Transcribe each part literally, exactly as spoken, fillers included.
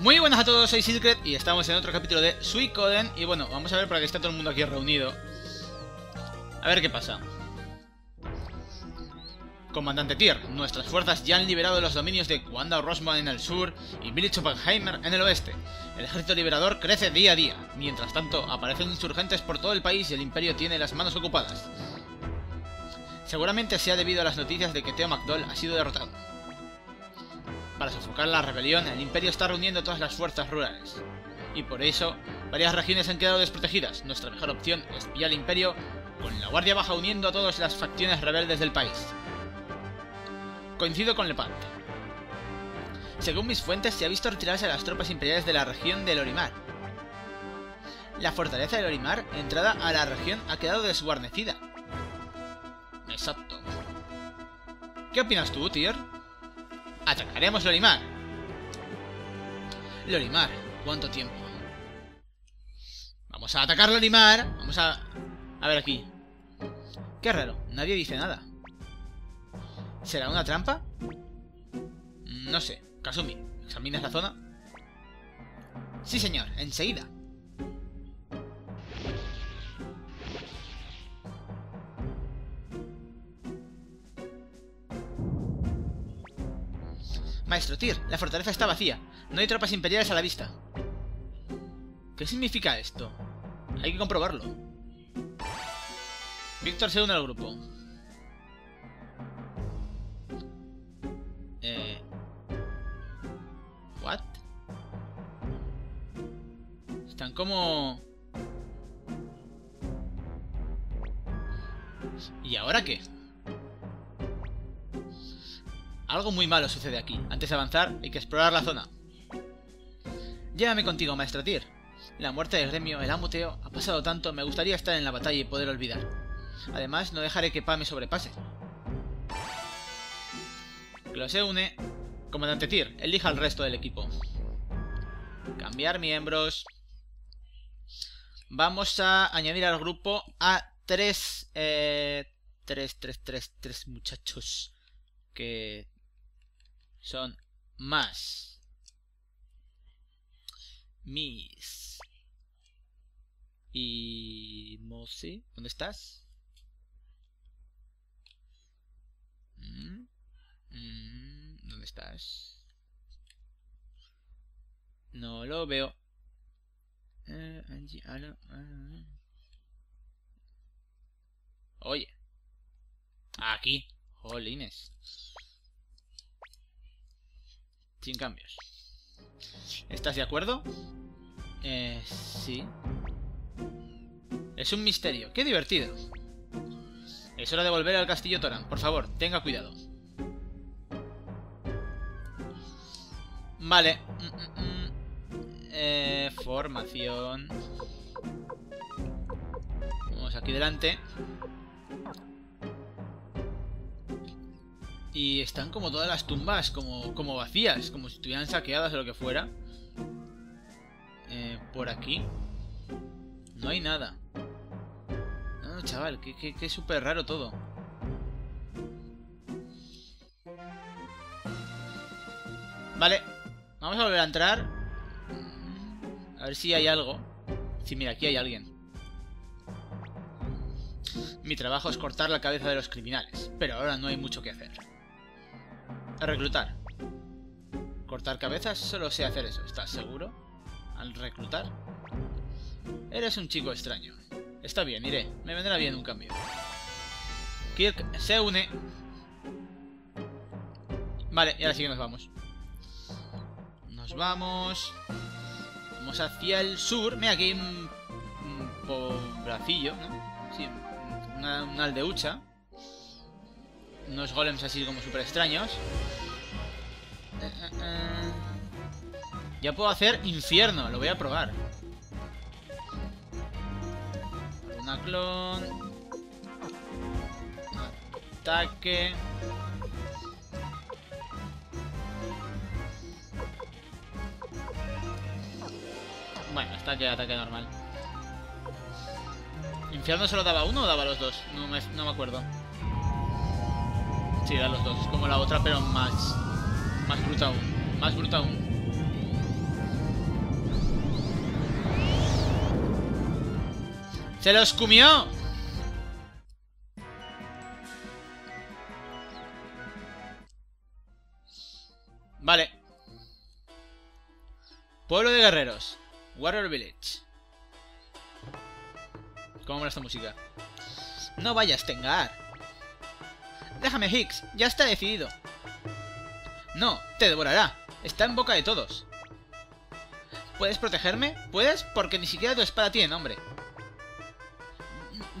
Muy buenas a todos, soy Sylcred y estamos en otro capítulo de Suikoden. Y bueno, vamos a ver, para que está todo el mundo aquí reunido, a ver qué pasa. Comandante Tir, nuestras fuerzas ya han liberado los dominios de Kwanda Rosman en el sur y Milich Oppenheimer en el oeste. El ejército liberador crece día a día. Mientras tanto, aparecen insurgentes por todo el país y el imperio tiene las manos ocupadas. Seguramente sea debido a las noticias de que Theo McDohl ha sido derrotado. Para sofocar la rebelión, el imperio está reuniendo todas las fuerzas rurales. Y por eso, varias regiones han quedado desprotegidas. Nuestra mejor opción es pillar al imperio con la guardia baja uniendo a todas las facciones rebeldes del país. Coincido con Lepante. Según mis fuentes, se ha visto retirarse a las tropas imperiales de la región de Lorimar. La fortaleza de Lorimar, entrada a la región, ha quedado desguarnecida. Exacto. ¿Qué opinas tú, Tir? ¡Atacaremos Lorimar! Lorimar, ¿cuánto tiempo? Vamos a atacar Lorimar. Vamos a... A ver aquí. Qué raro, nadie dice nada. ¿Será una trampa? No sé. Kasumi, ¿examinas la zona? Sí, señor, enseguida. Maestro Tir, la fortaleza está vacía. No hay tropas imperiales a la vista. ¿Qué significa esto? Hay que comprobarlo. Víctor se une al grupo. Eh... ¿What? Están como... ¿Y ahora qué? Algo muy malo sucede aquí. Antes de avanzar, hay que explorar la zona. Llévame contigo, maestro Tir. La muerte del gremio, el amo Theo, ha pasado tanto, me gustaría estar en la batalla y poder olvidar. Además, no dejaré que Pam me sobrepase. Cleo se une. Comandante Tir, elija al resto del equipo. Cambiar miembros. Vamos a añadir al grupo a tres... Eh, tres, tres, tres, tres muchachos. Que... son más mis y Mosi. ¿Dónde estás? ¿Dónde estás? No lo veo. Oye, aquí. Jolines. Sin cambios. ¿Estás de acuerdo? Eh... Sí. Es un misterio. ¡Qué divertido! Es hora de volver al castillo Toran. Por favor, tenga cuidado. Vale. Mm, mm, mm. Eh, formación. Vamos aquí delante. Y están como todas las tumbas, como, como vacías, como si estuvieran saqueadas o lo que fuera. Eh, por aquí no hay nada. No, chaval, que, que, que súper raro todo. Vale, vamos a volver a entrar. A ver si hay algo. Sí, mira, aquí hay alguien. Mi trabajo es cortar la cabeza de los criminales, pero ahora no hay mucho que hacer. A reclutar. Cortar cabezas, solo sé hacer eso, ¿estás seguro? Al reclutar. Eres un chico extraño. Está bien, iré. Me vendrá bien un cambio. Kirk se une. Vale, y ahora sí que nos vamos. Nos vamos. Vamos hacia el sur. Mira, aquí hay un, un poblacillo, ¿no? Sí, una, una aldeucha. Unos golems así como súper extraños. Eh, eh, eh. Ya puedo hacer infierno, lo voy a probar. Una clon. Ataque. Bueno, ataque, ataque normal. ¿Infierno solo daba uno o daba los dos? No me, no me acuerdo. Sí, da los dos, es como la otra, pero más... Más bruta aún. Más bruta aún. ¡Se los comió! Vale. Pueblo de guerreros. Warrior Village. ¿Cómo va esta música? No vayas, Tengaar. Déjame, Higgs. Ya está decidido. No, te devorará. Está en boca de todos. ¿Puedes protegerme? ¿Puedes? Porque ni siquiera tu espada tiene nombre.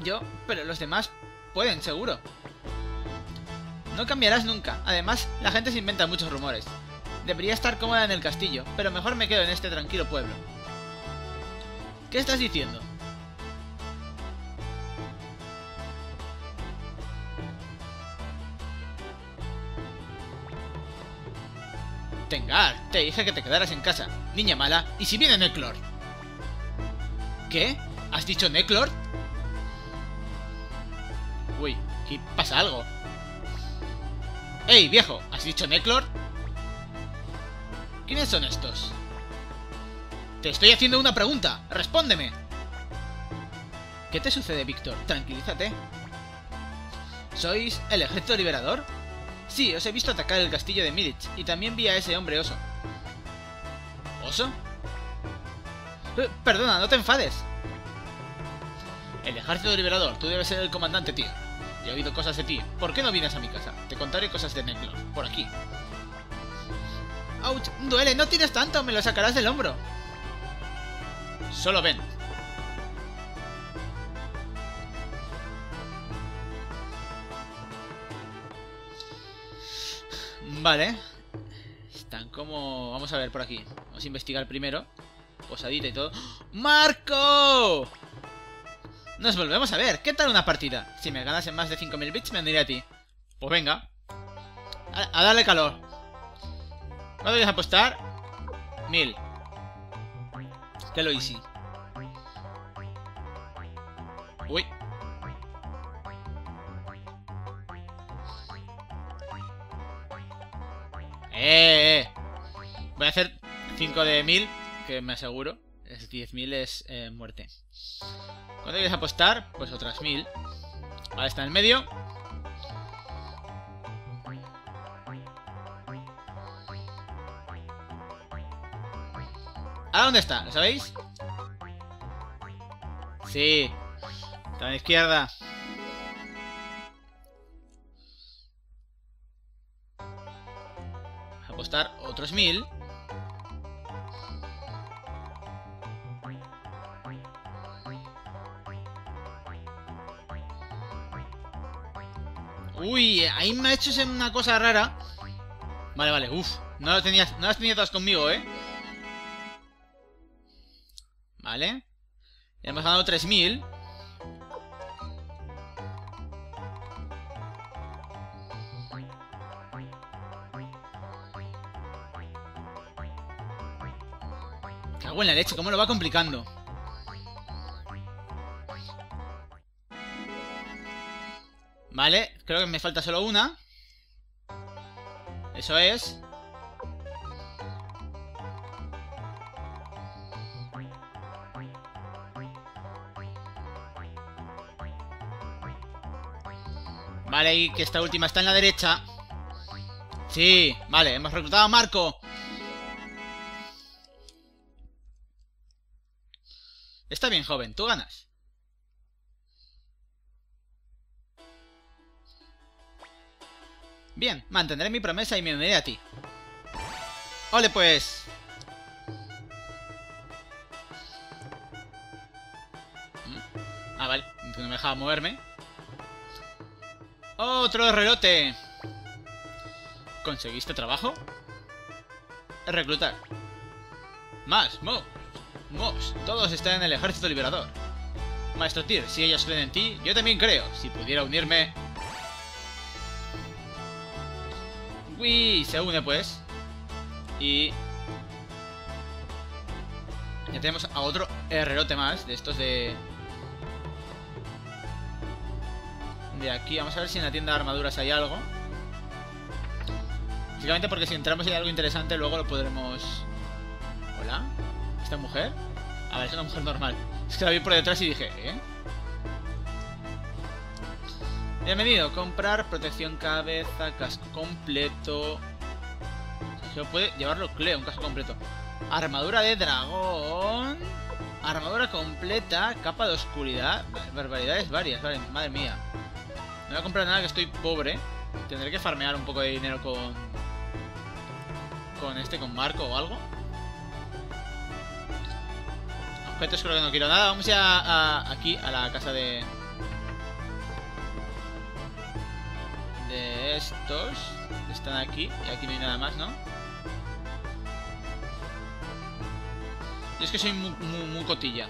Yo, pero los demás pueden, seguro. No cambiarás nunca. Además, la gente se inventa muchos rumores. Debería estar cómoda en el castillo, pero mejor me quedo en este tranquilo pueblo. ¿Qué estás diciendo? Tengaar, te dije que te quedaras en casa, niña mala, y si viene Neclord. ¿Qué? ¿Has dicho Neclord? Uy, aquí pasa algo. ¡Ey, viejo! ¿Has dicho Neclord? ¿Quiénes son estos? Te estoy haciendo una pregunta, respóndeme. ¿Qué te sucede, Víctor? Tranquilízate. ¿Sois el ejército liberador? Sí, os he visto atacar el castillo de Milich, y también vi a ese hombre oso. ¿Oso? Eh, perdona, no te enfades. El ejército liberador, tú debes ser el comandante Tir. He oído cosas de ti. ¿Por qué no vienes a mi casa? Te contaré cosas de Neclord, por aquí. ¡Auch! ¡Duele! ¡No tires tanto! ¡Me lo sacarás del hombro! Solo ven. Vale. Están como... Vamos a ver por aquí. Vamos a investigar primero. Posadita y todo. ¡Marco! Nos volvemos a ver. ¿Qué tal una partida? Si me ganas en más de cinco mil bits, me aniré a ti. Pues venga. A, a darle calor. ¿Cuánto quieres apostar? mil. Que lo hice. Uy. Eh, eh. Voy a hacer cinco de mil, que me aseguro. diez mil es eh, muerte. ¿Cuánto quieres apostar? Pues otras mil. Vale, está en el medio. ¿Ahora dónde está? ¿Lo sabéis? Sí. Está a la izquierda. Apostar otros mil. Uy, ahí me ha hecho una cosa rara. Vale, vale, uff. No lo tenías, no las tenías todas conmigo, eh. Vale. Ya hemos ganado tres mil. Cago en la leche, ¿cómo lo va complicando? Vale, creo que me falta solo una. Eso es. Vale, y que esta última está en la derecha. Sí, vale, hemos reclutado a Marco. Está bien, joven, tú ganas. Bien, mantendré mi promesa y me uniré a ti. ¡Ole, pues! Ah, vale, no me dejaba moverme. ¡Otro relote! ¿Conseguiste trabajo? Reclutar. Más, Mo. Mos, todos están en el ejército liberador. Maestro Tir, si ellos creen en ti, yo también creo. Si pudiera unirme... Uy, se une pues. Y... ya tenemos a otro herrerote más. De estos de... de aquí. Vamos a ver si en la tienda de armaduras hay algo. Básicamente porque si entramos en algo interesante luego lo podremos... ¿Hola? ¿Esta mujer? A ver, es una mujer normal. Es que la vi por detrás y dije, ¿eh? Bienvenido, comprar protección cabeza, casco completo. Se puede llevarlo Cleo, un casco completo. Armadura de dragón. Armadura completa, capa de oscuridad. Barbaridades varias, vale, madre mía. No voy a comprar nada que estoy pobre. Tendré que farmear un poco de dinero con... Con este, con Marco o algo. Objetos creo que no quiero nada. Vamos ya a, a, aquí, a la casa de... De estos. Están aquí. Y aquí no hay nada más, ¿no? Yo es que soy muy, muy, muy cotilla.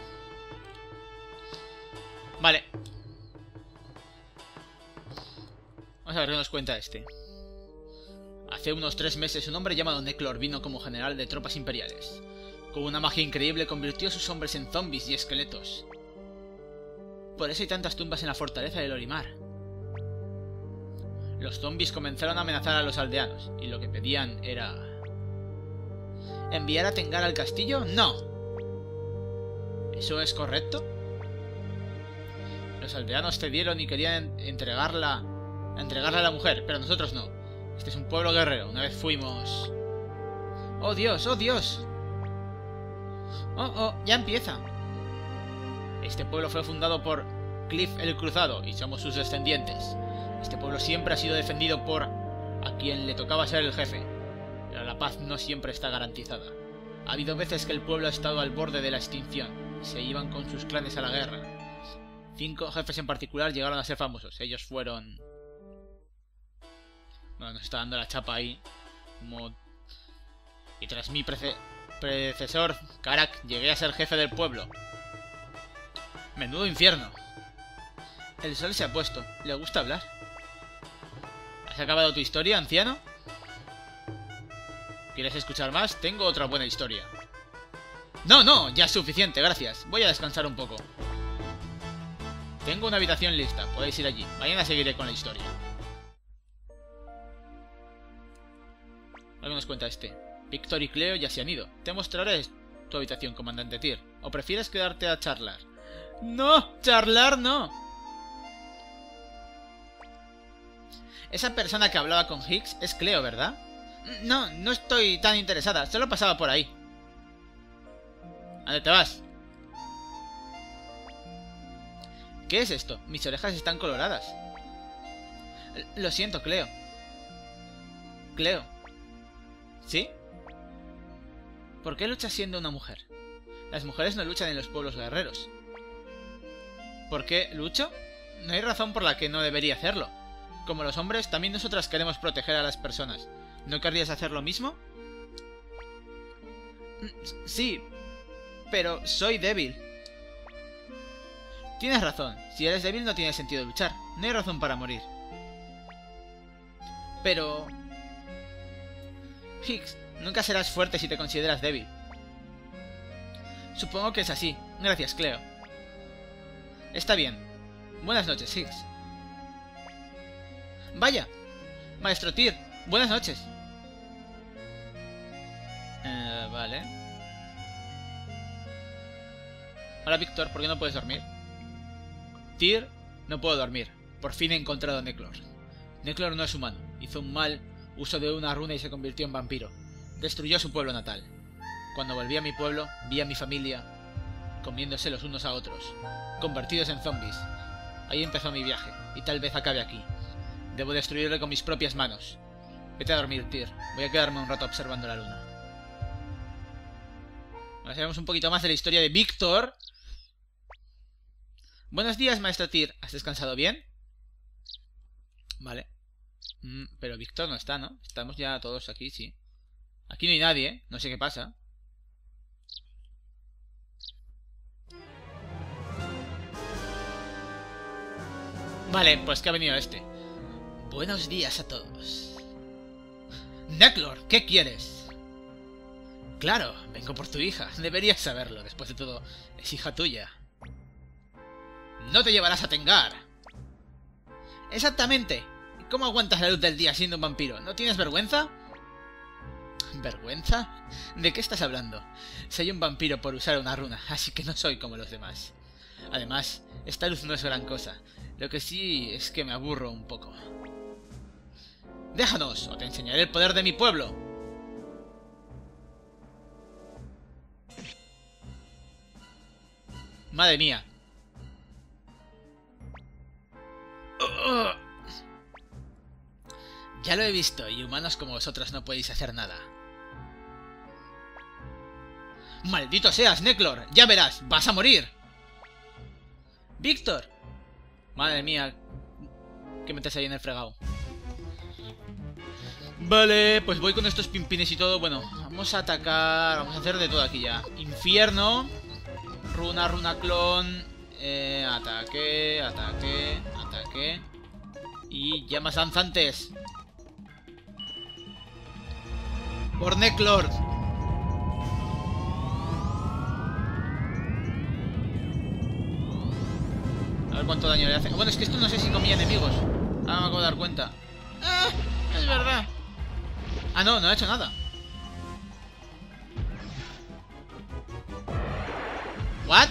Vale. Vamos a ver qué nos cuenta este. Hace unos tres meses un hombre llamado Neclord vino como general de tropas imperiales. Con una magia increíble convirtió a sus hombres en zombies y esqueletos. Por eso hay tantas tumbas en la fortaleza de Lorimar. Los zombies comenzaron a amenazar a los aldeanos, y lo que pedían era... ¿Enviar a Tengaar al castillo? ¡No! ¿Eso es correcto? Los aldeanos cedieron y querían entregarla... entregarla a la mujer, pero nosotros no. Este es un pueblo guerrero. Una vez fuimos... ¡Oh Dios! ¡Oh Dios! ¡Oh, oh! ¡Ya empieza! Este pueblo fue fundado por Cliff el Cruzado y somos sus descendientes. Este pueblo siempre ha sido defendido por... a quien le tocaba ser el jefe. Pero la paz no siempre está garantizada. Ha habido veces que el pueblo ha estado al borde de la extinción. Se iban con sus clanes a la guerra. Cinco jefes en particular llegaron a ser famosos. Ellos fueron... Bueno, nos está dando la chapa ahí. Como... Y tras mi prece... predecesor, Karak, llegué a ser jefe del pueblo. Menudo infierno. El sol se ha puesto. ¿Le gusta hablar? ¿Has acabado tu historia, anciano? ¿Quieres escuchar más? Tengo otra buena historia. No, no, ya es suficiente, gracias. Voy a descansar un poco. Tengo una habitación lista, podéis ir allí. Mañana seguiré con la historia. ¿Algo nos cuenta este? Víctor y Cleo ya se han ido. Te mostraré tu habitación, comandante Tir. ¿O prefieres quedarte a charlar? ¡No! ¡Charlar no! Esa persona que hablaba con Higgs es Cleo, ¿verdad? No, no estoy tan interesada. Solo pasaba por ahí. ¿A dónde te vas? ¿Qué es esto? Mis orejas están coloradas. Lo siento, Cleo. Cleo. ¿Sí? ¿Por qué luchas siendo una mujer? Las mujeres no luchan en los pueblos guerreros. ¿Por qué lucho? No hay razón por la que no debería hacerlo. Como los hombres, también nosotras queremos proteger a las personas. ¿No querrías hacer lo mismo? Sí, pero soy débil. Tienes razón. Si eres débil no tiene sentido luchar. No hay razón para morir. Pero... Higgs, nunca serás fuerte si te consideras débil. Supongo que es así. Gracias, Cleo. Está bien. Buenas noches, Higgs. Vaya. Maestro Tir, buenas noches. Eh, vale. Hola, Víctor, ¿por qué no puedes dormir? Tir, no puedo dormir. Por fin he encontrado a Neclord. Neclord no es humano. Hizo un mal... Usó de una runa y se convirtió en vampiro. Destruyó su pueblo natal. Cuando volví a mi pueblo, vi a mi familia comiéndose los unos a otros, convertidos en zombies. Ahí empezó mi viaje, y tal vez acabe aquí. Debo destruirlo con mis propias manos. Vete a dormir, Tir. Voy a quedarme un rato observando la luna. Ahora sabemos un poquito más de la historia de Víctor. Buenos días, maestro Tir. ¿Has descansado bien? Vale. Pero Víctor no está, ¿no? Estamos ya todos aquí, sí. Aquí no hay nadie, ¿eh? No sé qué pasa. Vale, pues que ha venido este. Buenos días a todos. Neclord, ¿qué quieres? Claro, vengo por tu hija. Deberías saberlo, después de todo, es hija tuya. No te llevarás a Tengaar. Exactamente. ¿Cómo aguantas la luz del día siendo un vampiro? ¿No tienes vergüenza? ¿Vergüenza? ¿De qué estás hablando? Soy un vampiro por usar una runa, así que no soy como los demás. Además, esta luz no es gran cosa. Lo que sí es que me aburro un poco. ¡Déjanos o te enseñaré el poder de mi pueblo! ¡Madre mía! Ya lo he visto, y humanos como vosotros no podéis hacer nada. ¡Maldito seas, Neclord! ¡Ya verás! ¡Vas a morir! ¡Víctor! Madre mía, que metes ahí en el fregado. Vale, pues voy con estos pimpines y todo. Bueno, vamos a atacar. Vamos a hacer de todo aquí ya. Infierno. Runa, runa, clon. Eh, ataque, ataque, ataque. Y llamas danzantes. Por Neclord. A ver cuánto daño le hace. Bueno, es que esto no sé si comía enemigos. Ahora me acabo de dar cuenta. ¡Ah! Es verdad. Ah, no, no ha hecho nada. ¿What?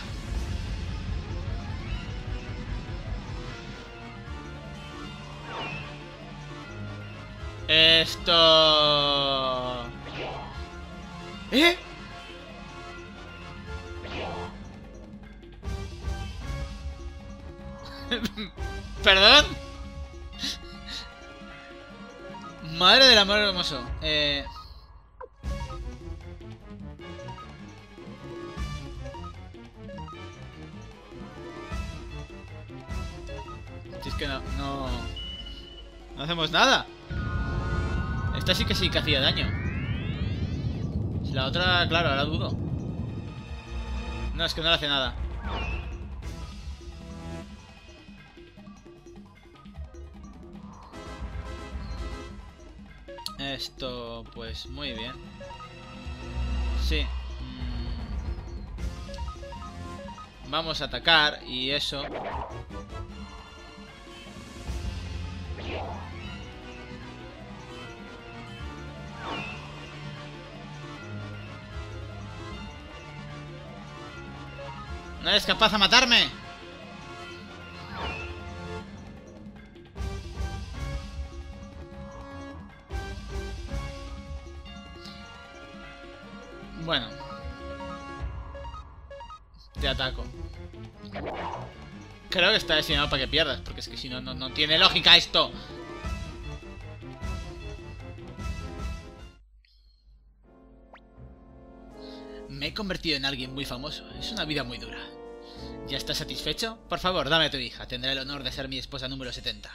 Esto... ¿Eh? ¿Perdón? Madre del amor hermoso. Eh... Si es que no, no... No hacemos nada. Esta sí que sí que hacía daño. La otra, claro, ahora dudo. No, es que no le hace nada. Esto, pues, muy bien. Sí. Vamos a atacar y eso. ¿No eres capaz de matarme? Bueno. Te ataco. Creo que está diseñado para que pierdas, porque es que si no, no, no tiene lógica esto. Me he convertido en alguien muy famoso. Es una vida muy dura. ¿Ya estás satisfecho? Por favor, dame a tu hija. Tendré el honor de ser mi esposa número setenta.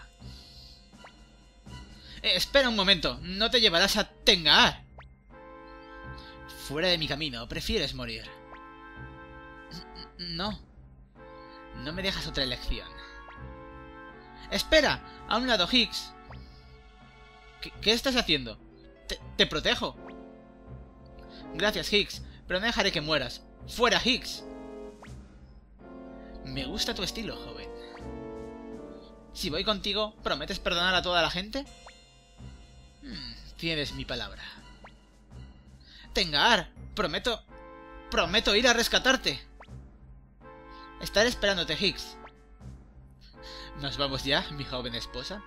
Eh, espera un momento. No te llevarás a Tengaar. Fuera de mi camino. ¿Prefieres morir? No. No me dejas otra elección. ¡Espera! A un lado, Higgs. ¿Qué, qué estás haciendo? Te, te protejo. Gracias, Higgs. Pero no dejaré que mueras. ¡Fuera, Higgs! Me gusta tu estilo, joven. Si voy contigo, ¿prometes perdonar a toda la gente? Hmm, tienes mi palabra. Tengaar, prometo... Prometo ir a rescatarte. Estaré esperándote, Higgs. ¿Nos vamos ya, mi joven esposa?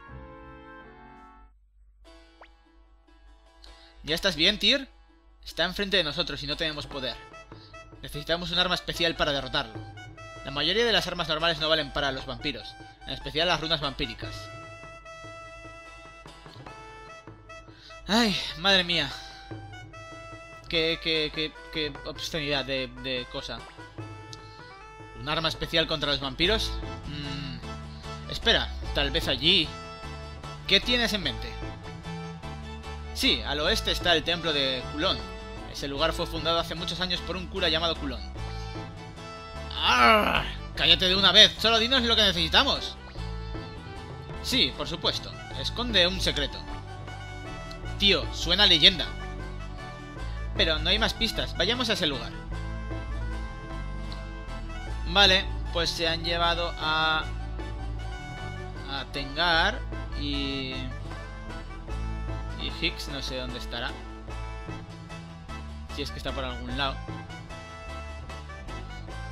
¿Ya estás bien, Tir? Está enfrente de nosotros y no tenemos poder. Necesitamos un arma especial para derrotarlo. La mayoría de las armas normales no valen para los vampiros, en especial las runas vampíricas. Ay, madre mía. Qué, qué, qué, qué obscenidad de, de cosa. ¿Un arma especial contra los vampiros? Mm, espera, tal vez allí... ¿Qué tienes en mente? Sí, al oeste está el templo de Culón. Ese lugar fue fundado hace muchos años por un cura llamado Culón. ¡Arr! ¡Cállate de una vez! ¡Solo dinos lo que necesitamos! Sí, por supuesto. Esconde un secreto. Tío, suena a leyenda. Pero no hay más pistas. Vayamos a ese lugar. Vale, pues se han llevado a... A Tengaar y... Y Higgs no sé dónde estará. Si es que está por algún lado.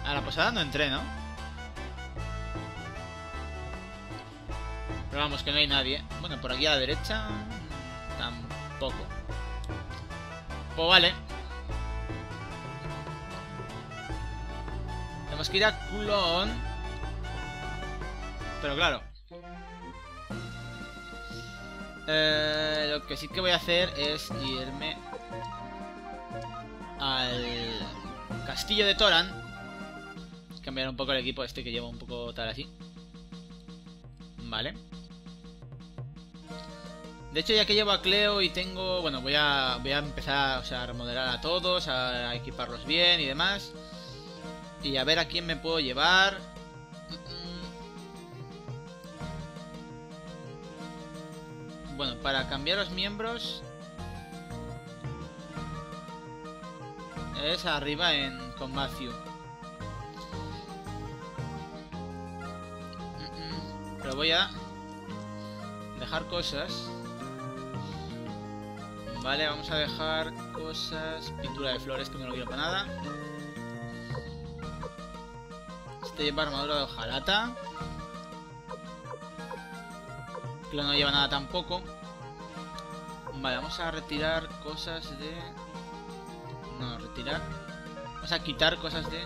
A la posada no entré, ¿no? Pero vamos, que no hay nadie. Bueno, por aquí a la derecha... tampoco. Pues vale. Tenemos que ir a Culón. Pero claro. Eh, lo que sí que voy a hacer es irme al castillo de Toran. Cambiar un poco el equipo este que lleva un poco tal así. Vale. De hecho, ya que llevo a Cleo y tengo... Bueno, voy a, voy a empezar, o sea, a remodelar a todos, a, a equiparlos bien y demás. Y a ver a quién me puedo llevar. Bueno, para cambiar los miembros... Es arriba en con Mathiu. Pero voy a dejar cosas. Vale, vamos a dejar cosas. Pintura de flores, que no lo quiero para nada. Este lleva armadura de hojalata. Cleo no lleva nada tampoco. Vale, vamos a retirar cosas de... No, retirar. Vamos a quitar cosas de...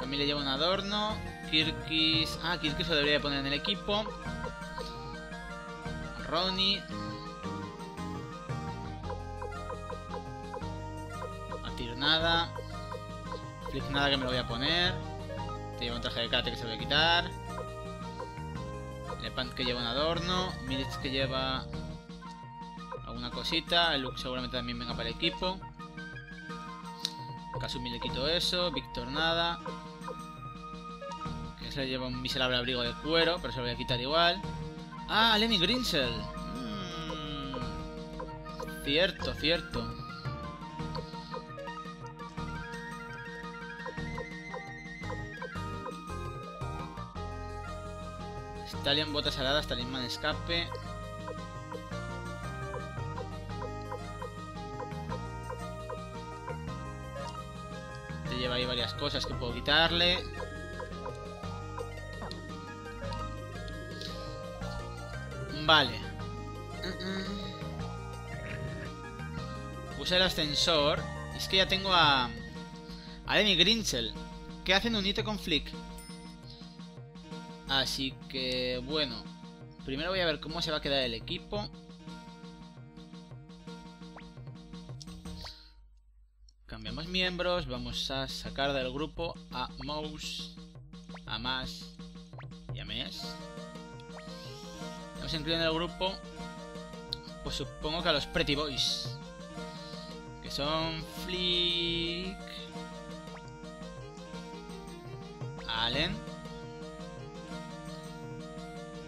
También le lleva un adorno. Kirkis... Ah, Kirkis lo debería poner en el equipo. Ronnie... Nada. Flik nada, que me lo voy a poner. Te llevo un traje de karate que se lo voy a quitar. Lepante que lleva un adorno. Milich que lleva alguna cosita. El look seguramente también venga para el equipo. Kasumi le quito eso. Víctor nada. Que se le lleva un miserable abrigo de cuero, pero se lo voy a quitar igual. Ah, Lenny Grenseal. Mm. Cierto, cierto. Talien, botas aladas, talismán escape. Te lleva ahí varias cosas que puedo quitarle. Vale. Usa el ascensor. Es que ya tengo a... a Lenny Grenseal, que hacen un hito con Flik. Así que, bueno, primero voy a ver cómo se va a quedar el equipo. Cambiamos miembros, vamos a sacar del grupo a Mouse, a Más y a Mes. Vamos a incluir en el grupo, pues supongo que a los Pretty Boys, que son Flik, Allen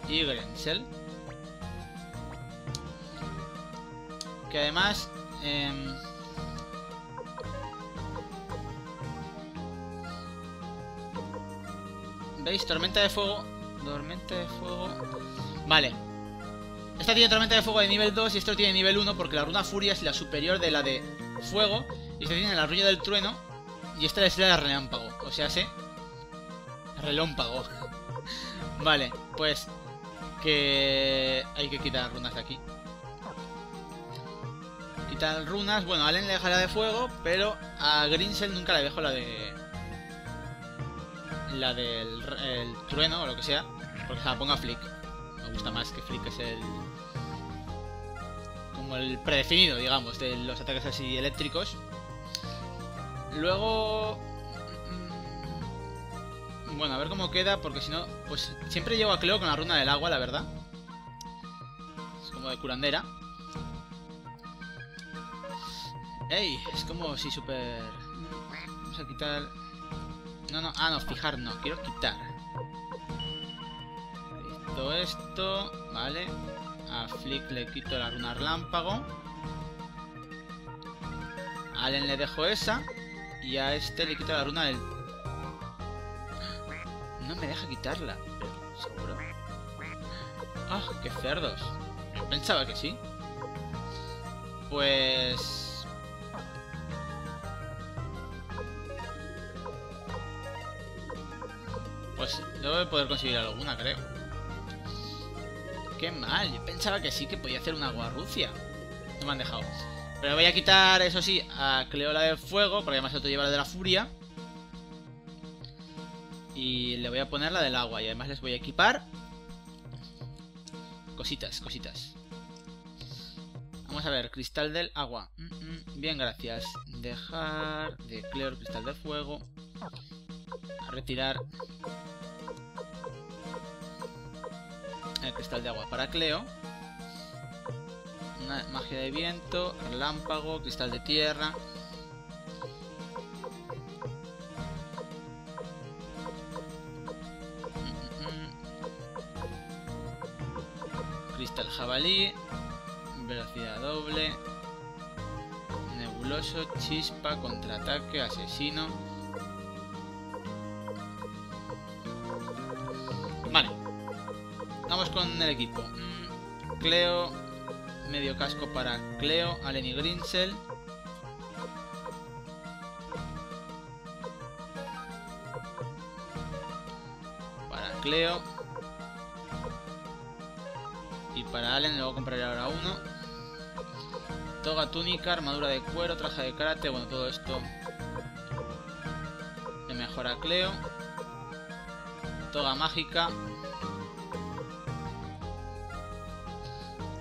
y Grenseal, que además eh, veis, tormenta de fuego, tormenta de fuego, vale, esta tiene tormenta de fuego de nivel dos y esto tiene nivel uno porque la runa furia es la superior de la de fuego y esta tiene la ruina del trueno y esta es la de relámpago, o sea, se relámpago. Vale, pues que hay que quitar runas de aquí. Quitar runas. Bueno, a Allen le dejará de fuego, pero a Grenseal nunca le dejo la de... La del el trueno o lo que sea, porque se la ponga Flik. Me gusta más, que Flik es el... como el predefinido, digamos, de los ataques así eléctricos. Luego... Bueno, a ver cómo queda, porque si no... Pues siempre llevo a Cleo con la runa del agua, la verdad. Es como de curandera. ¡Ey! Es como si súper... Vamos a quitar... No, no, ah, no, fijar no, quiero quitar. Todo esto, vale. A Flik le quito la runa relámpago. A Allen le dejo esa. Y a este le quito la runa del... No me deja quitarla, pero seguro. ¡Ah, oh, qué cerdos! Pensaba que sí. Pues... Pues debo de poder conseguir alguna, creo. Qué mal, yo pensaba que sí que podía hacer una guarrucia. No me han dejado. Pero voy a quitar, eso sí, a Cleo la del fuego, porque además otro lleva la de la furia. Y le voy a poner la del agua. Y además les voy a equipar cositas, cositas. Vamos a ver, cristal del agua. Mm -mm, bien, gracias. Dejar de Cleo el cristal del fuego. A retirar el cristal de agua para Cleo. Una magia de viento, relámpago, cristal de tierra. Cristal jabalí, velocidad doble, nebuloso, chispa, contraataque, asesino. Vale, vamos con el equipo. Cleo, medio casco para Cleo, Allen y Grinchel. Para Cleo. Y para Allen, luego compraré ahora uno. Toga, túnica, armadura de cuero, traje de karate. Bueno, todo esto le mejora a Cleo. Toga mágica.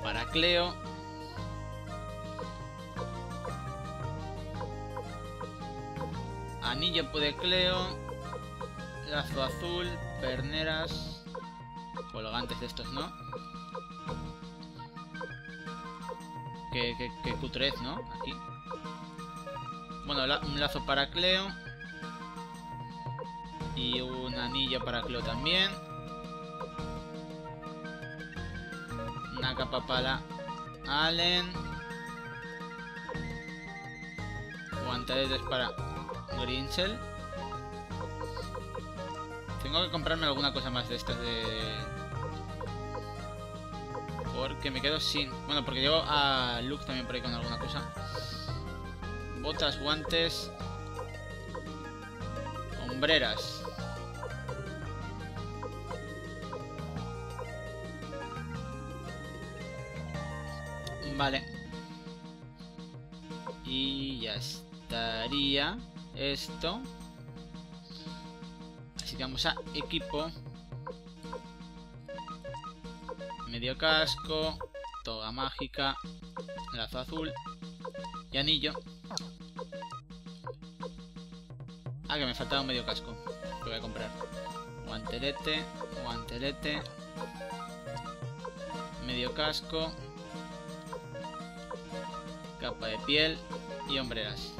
Para Cleo. Anillo puede Cleo. Lazo azul. Perneras. Colgantes de estos, ¿no? Que, que, que cutrez, ¿no? Aquí. Bueno, la, un lazo para Cleo. Y un anillo para Cleo también. Una capa para Allen. Guanteletes para Grinchel. Tengo que comprarme alguna cosa más de estas de... porque me quedo sin... bueno, porque llevo a Luke también por ahí con alguna cosa. Botas, guantes... hombreras. Vale. Y ya estaría esto. Así que vamos a equipo. Medio casco, toga mágica, lazo azul y anillo. Ah, que me faltaba un medio casco. Lo voy a comprar. Guantelete, guantelete, medio casco, capa de piel y hombreras.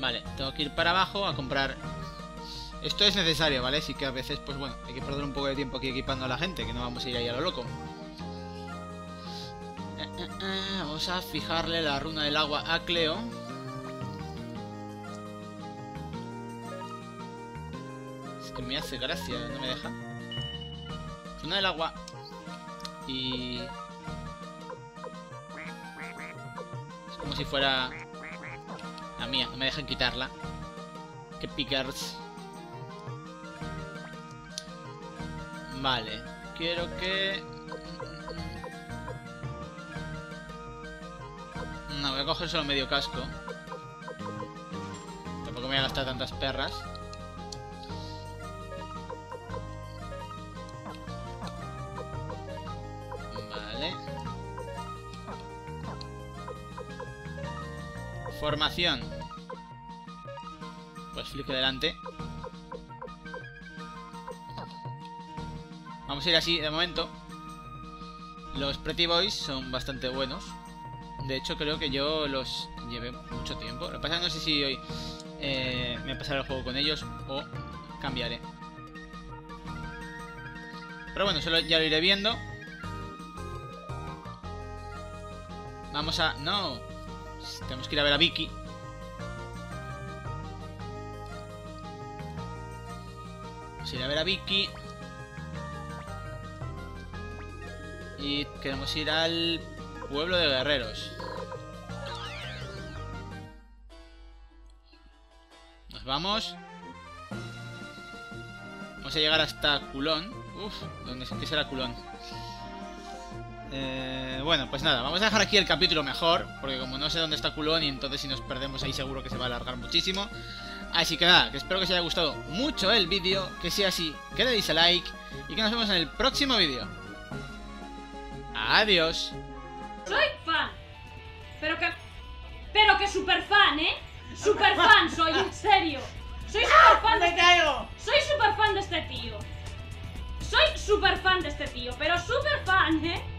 Vale, tengo que ir para abajo a comprar... esto es necesario, ¿vale? Sí que a veces, pues bueno, hay que perder un poco de tiempo aquí equipando a la gente, que no vamos a ir ahí a lo loco. Eh, eh, eh, vamos a fijarle la runa del agua a Cleo. Es que me hace gracia, no me deja. Runa del agua. Y... es como si fuera... la mía, no me dejan quitarla. Qué pickers. Vale, quiero que... no, voy a coger solo medio casco. Tampoco me voy a gastar tantas perras. Vale. Formación. Pues Flik delante. Vamos a ir así de momento. Los Pretty Boys son bastante buenos. De hecho creo que yo los llevé mucho tiempo. Lo que pasa es que no sé si hoy eh, me pasaré el juego con ellos o cambiaré. Pero bueno, solo ya lo iré viendo. Vamos a... no. Tenemos que ir a ver a Vicky. Vamos a ir a ver a Vicky. Y queremos ir al pueblo de guerreros. Nos vamos. Vamos a llegar hasta Culón. Uf, ¿dónde qué será Culón? Eh, bueno, pues nada, vamos a dejar aquí el capítulo mejor, porque como no sé dónde está Culón y entonces si nos perdemos ahí seguro que se va a alargar muchísimo. Así que nada, que espero que os haya gustado mucho el vídeo, que sea así, que le deis a like y que nos vemos en el próximo vídeo. Adiós. Soy fan, pero que, pero que super fan, ¿eh? Super fan soy, en serio. Soy super fan de este tío. Soy super fan de este tío. Soy super fan de este tío, pero super fan, ¿eh?